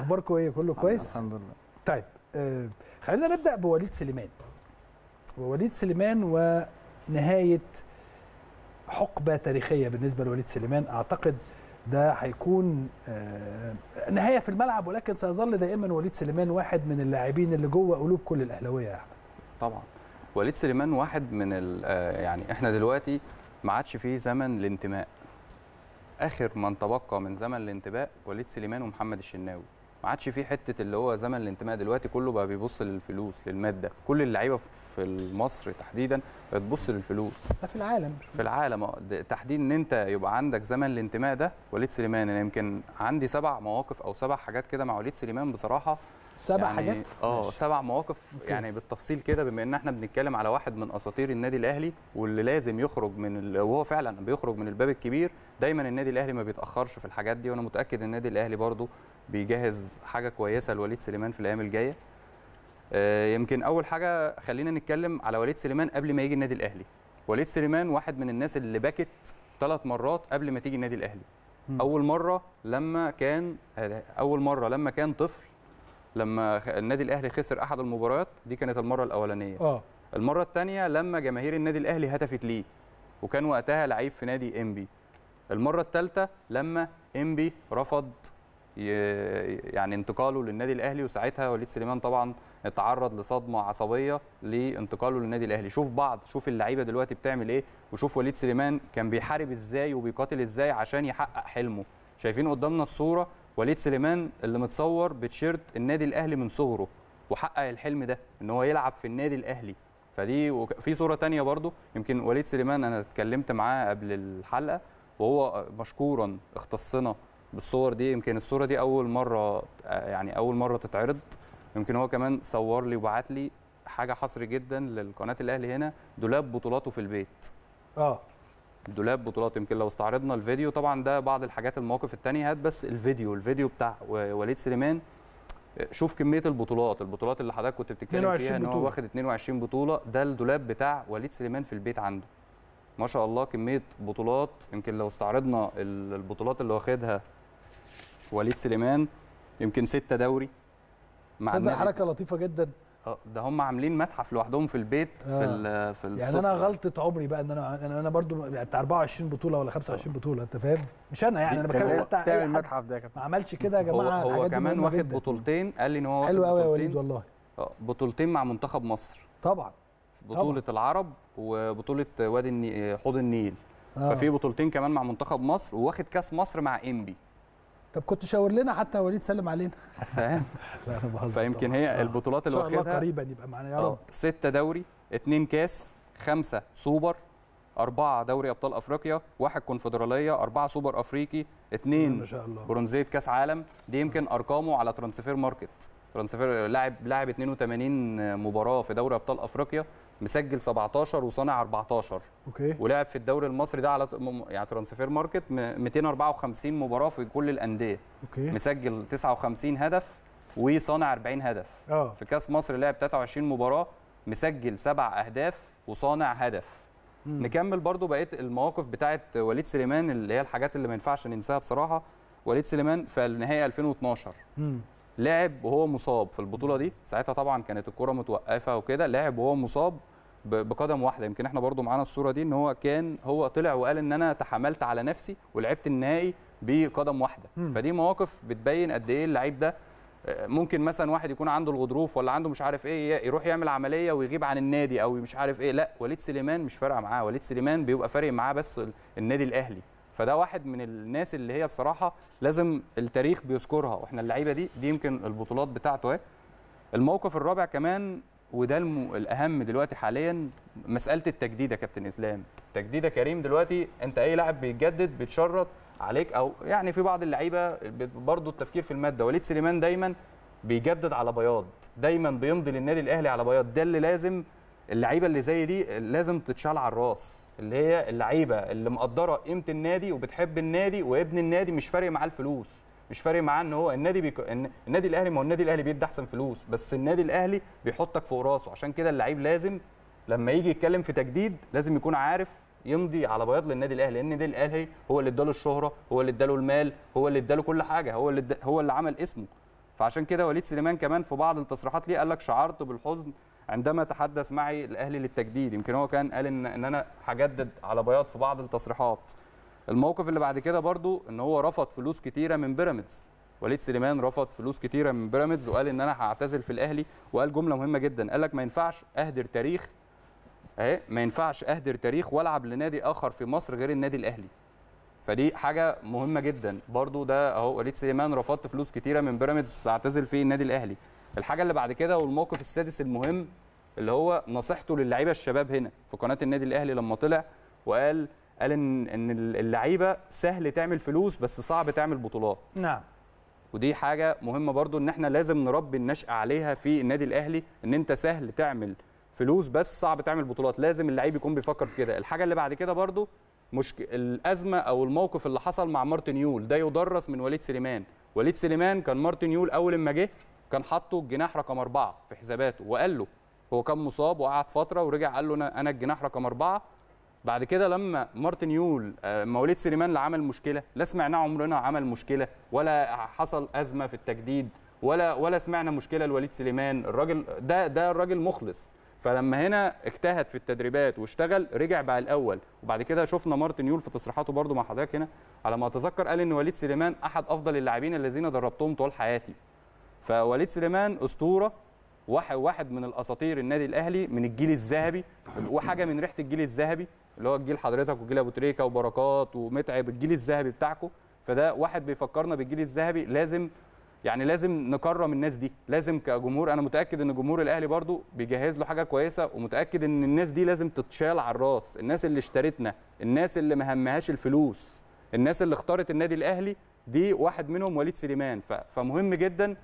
اخباركم ايه؟ كله كويس؟ الحمد لله. طيب خلينا نبدا بوليد سليمان. ووليد سليمان ونهايه حقبه تاريخيه بالنسبه لوليد سليمان، اعتقد ده هيكون نهايه في الملعب، ولكن سيظل دائما وليد سليمان واحد من اللاعبين اللي جوه قلوب كل الاهلاويه يا احمد. طبعا وليد سليمان واحد من يعني احنا دلوقتي ما عادش فيه زمن الانتماء. اخر من تبقى من زمن الانتماء وليد سليمان ومحمد الشناوي. ما عادش فيه حته اللي هو زمن الانتماء، دلوقتي كله بقى بيبص للفلوس، للماده. كل اللعيبه في مصر تحديدا بتبص للفلوس. في العالم، في العالم تحديدا، ان انت يبقى عندك زمن الانتماء ده. وليد سليمان انا يمكن عندي 7 مواقف او 7 حاجات كده مع وليد سليمان بصراحه. 7 حاجات؟ اه 7 مواقف يعني بالتفصيل كده، بما ان احنا بنتكلم على واحد من اساطير النادي الاهلي، واللي لازم يخرج من وهو فعلا بيخرج من الباب الكبير. دايما النادي الاهلي ما بيتاخرش في الحاجات دي، وانا متاكد النادي الاهلي برضو بيجهز حاجه كويسه لوليد سليمان في الايام الجايه. يمكن اول حاجه خلينا نتكلم على وليد سليمان قبل ما يجي النادي الاهلي. وليد سليمان واحد من الناس اللي بكت 3 مرات قبل ما تيجي النادي الاهلي. اول مره لما كان طفل، لما النادي الاهلي خسر احد المباريات دي، كانت المره الاولانيه. المره الثانيه لما جماهير النادي الاهلي هتفت ليه، وكان وقتها لعيب في نادي انبي. المره الثالثه لما انبي رفض يعني انتقاله للنادي الاهلي، وساعتها وليد سليمان طبعا اتعرض لصدمه عصبيه لانتقاله للنادي الاهلي. شوف اللعيبه دلوقتي بتعمل ايه، وشوف وليد سليمان كان بيحارب ازاي وبيقاتل ازاي عشان يحقق حلمه. شايفين قدامنا الصوره وليد سليمان اللي متصور بتيشيرت النادي الاهلي من صغره، وحقق الحلم ده ان هو يلعب في النادي الاهلي. فدي في صوره ثانيه برضو. يمكن وليد سليمان انا اتكلمت معاه قبل الحلقه، وهو مشكورا اختصنا بالصور دي. يمكن الصوره دي اول مره تتعرض. يمكن هو كمان صور لي وبعت لي حاجه حصري جدا للقناه الاهلي هنا، دولاب بطولاته في البيت. دولاب بطولات. يمكن لو استعرضنا الفيديو، طبعا ده بعض الحاجات، المواقف الثانيه. هات بس الفيديو بتاع وليد سليمان، شوف كميه البطولات اللي حضرتك كنت بتتكلم فيها، ان هو واخد 22 بطوله. ده الدولاب بتاع وليد سليمان في البيت عنده، ما شاء الله كميه بطولات. يمكن لو استعرضنا البطولات اللي واخدها وليد سليمان، يمكن 6 دوري. تصدق حركه لطيفه جدا، ده هم عاملين متحف لوحدهم في البيت. في يعني انا غلطه عمري بقى، ان انا برضو بتاع 24 بطوله ولا 25 بطوله، انت فاهم؟ مش انا يعني، انا بتكلم بتاع المتحف ده. ما عملش كده يا جماعه. هو كمان واخد بطولتين، قال لي ان هو واخد بطولتين. حلو قوي يا وليد والله. بطولتين مع منتخب مصر، طبعا بطوله العرب وبطوله حوض النيل. ففي بطولتين كمان مع منتخب مصر، وواخد كاس مصر مع انبي. طب كنت شاور لنا حتى وليد سلم علينا، فاهم؟ فيمكن هي البطولات اللي واخدها قريبا يبقى معانا يا رب. 6 دوري، 2 كاس، 5 سوبر، 4 دوري ابطال افريقيا، 1 كونفدراليه، 4 سوبر افريقي، 2 ما شاء الله برونزيه كاس عالم. دي يمكن ارقامه على ترانسفير ماركت. ترانسفير لاعب 82 مباراه في دوري ابطال افريقيا، مسجل 17 وصانع 14. اوكي. ولعب في الدوري المصري ده على يعني ترانسفير ماركت 254 مباراه في كل الانديه. اوكي. مسجل 59 هدف وصانع 40 هدف. في كاس مصر لعب 23 مباراه، مسجل 7 اهداف وصانع هدف. نكمل برضو بقيه المواقف بتاعه وليد سليمان، اللي هي الحاجات اللي ما ينفعش ننساها بصراحه. وليد سليمان في النهايه 2012 لعب وهو مصاب في البطوله دي. ساعتها طبعا كانت الكره متوقفه وكده، لعب وهو مصاب بقدم واحده. يمكن احنا برضو معانا الصوره دي، ان هو كان هو طلع وقال ان انا تحملت على نفسي ولعبت النهائي بقدم واحده. فدي مواقف بتبين قد ايه اللعيب ده. ممكن مثلا واحد يكون عنده الغضروف ولا عنده مش عارف ايه، يروح يعمل عمليه ويغيب عن النادي او مش عارف ايه. لا، وليد سليمان مش فارقه معاه. وليد سليمان بيبقى فارق معاه بس النادي الاهلي. فده واحد من الناس اللي هي بصراحه لازم التاريخ بيذكرها، واحنا اللعيبه دي يمكن البطولات بتاعته اهي. الموقف الرابع كمان، وده الاهم دلوقتي حاليا، مساله التجديد يا كابتن اسلام. تجديد يا كريم، دلوقتي انت اي لاعب بيتجدد بيتشرط عليك، او يعني في بعض اللعيبه برضه التفكير في الماده. وليد سليمان دايما بيجدد على بياض، دايما بيمضي للنادي الاهلي على بياض. ده اللي لازم اللعيبه اللي زي دي لازم تتشال على الراس، اللي هي اللعيبه اللي مقدره قيمه النادي وبتحب النادي وابن النادي، مش فارق معاه الفلوس، مش فارق معاه ان هو النادي الاهلي. ما هو النادي الاهلي بيدي احسن فلوس، بس النادي الاهلي بيحطك فوق راسه. عشان كده اللعيب لازم لما يجي يتكلم في تجديد لازم يكون عارف يمضي على بياض للنادي الاهلي، لان النادي الاهلي هو اللي اداله الشهره، هو اللي اداله المال، هو اللي اداله كل حاجه، هو اللي عمل اسمه. فعشان كده وليد سليمان كمان في بعض التصريحات ليه قال لك شعرت بالحزن عندما تحدث معي الاهلي للتجديد. يمكن هو كان قال ان انا هجدد على بياض في بعض التصريحات. الموقف اللي بعد كده برضو ان هو رفض فلوس كتيره من بيراميدز. وليد سليمان رفض فلوس كتيره من بيراميدز وقال ان انا هعتزل في الاهلي، وقال جمله مهمه جدا، قال لك ما ينفعش اهدر تاريخ اهي، ما ينفعش اهدر تاريخ والعب لنادي اخر في مصر غير النادي الاهلي. فدي حاجه مهمه جدا برضو، ده اهو وليد سليمان رفضت فلوس كتيره من بيراميدز هعتزل في النادي الاهلي. الحاجه اللي بعد كده والموقف السادس المهم اللي هو نصيحته للعيبه الشباب هنا في قناه النادي الاهلي لما طلع وقال ان اللعيبه سهل تعمل فلوس بس صعب تعمل بطولات. نعم. ودي حاجه مهمه برضو ان احنا لازم نربي النشأة عليها في النادي الاهلي، ان انت سهل تعمل فلوس بس صعب تعمل بطولات، لازم اللعيب يكون بيفكر في كده. الحاجه اللي بعد كده برضو الازمه او الموقف اللي حصل مع مارتن يول ده يدرس من وليد سليمان. وليد سليمان كان مارتن يول اول ما جه كان حاطه الجناح رقم 4 في حساباته، وقال له هو كان مصاب وقعد فتره ورجع قال له انا الجناح رقم 4. بعد كده لما مارتن يول وليد سليمان لا عمل مشكله، لا سمعناه عمرنا عمل مشكله ولا حصل ازمه في التجديد ولا سمعنا مشكله لوليد سليمان. الراجل ده الراجل مخلص، فلما هنا اجتهد في التدريبات واشتغل رجع بقى الاول. وبعد كده شفنا مارتن يول في تصريحاته برده مع حضرتك هنا على ما اتذكر قال ان وليد سليمان احد افضل اللاعبين الذين دربتهم طول حياتي. فوليد سليمان اسطوره، واحد من الاساطير النادي الاهلي من الجيل الذهبي، وحاجه من ريحه الجيل الذهبي اللي هو الجيل حضرتك وجيل ابو تريكه وبركات ومتعب، الجيل الذهبي بتاعكم. فده واحد بيفكرنا بالجيل الذهبي، لازم يعني لازم نكرم الناس دي، لازم كجمهور. انا متاكد ان جمهور الاهلي برضو بيجهز له حاجه كويسه، ومتاكد ان الناس دي لازم تتشال على الراس، الناس اللي اشترتنا، الناس اللي ما همهاش الفلوس، الناس اللي اختارت النادي الاهلي، دي واحد منهم وليد سليمان. فمهم جدا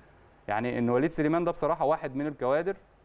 يعني ان وليد سليمان ده بصراحه واحد من الكوادر